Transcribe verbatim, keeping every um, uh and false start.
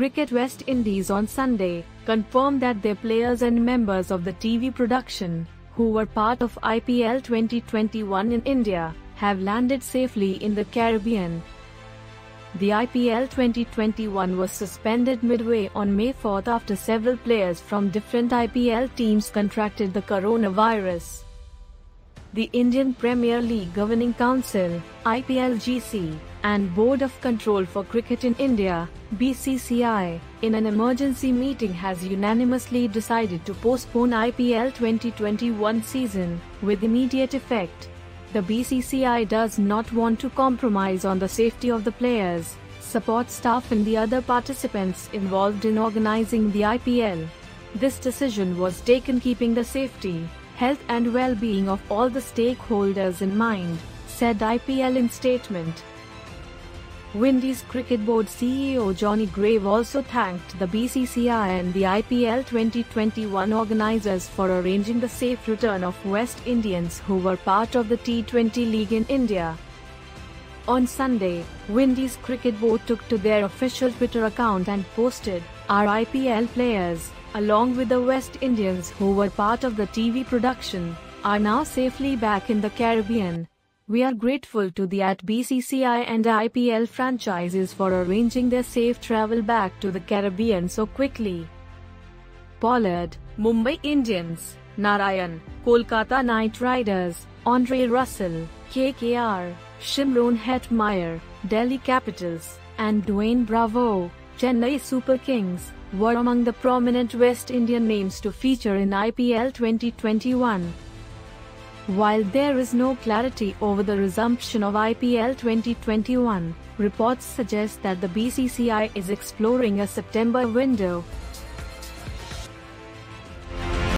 Cricket West Indies on Sunday, confirmed that their players and members of the T V production, who were part of I P L twenty twenty-one in India, have landed safely in the Caribbean. The I P L twenty twenty-one was suspended midway on May fourth after several players from different I P L teams contracted the coronavirus. The Indian Premier League Governing Council, I P L G C, and Board of Control for Cricket in India, B C C I, in an emergency meeting has unanimously decided to postpone I P L twenty twenty-one season, with immediate effect. The B C C I does not want to compromise on the safety of the players, support staff and the other participants involved in organizing the I P L. This decision was taken keeping the safety, health and well-being of all the stakeholders in mind, said I P L in statement. Windies Cricket Board C E O Johnny Grave also thanked the B C C I and the I P L twenty twenty-one organisers for arranging the safe return of West Indians who were part of the T twenty League in India. On Sunday, Windies Cricket Board took to their official Twitter account and posted, "Our I P L players, along with the West Indians who were part of the T V production, are now safely back in the Caribbean. We are grateful to the B C C I and I P L franchises for arranging their safe travel back to the Caribbean so quickly." Pollard, Mumbai Indians; Narayan, Kolkata Knight Riders; Andre Russell, K K R; Shimron Hetmyer, Delhi Capitals; and Dwayne Bravo, Chennai Super Kings, were among the prominent West Indian names to feature in I P L twenty twenty-one. While there is no clarity over the resumption of I P L twenty twenty-one, reports suggest that the B C C I is exploring a September window,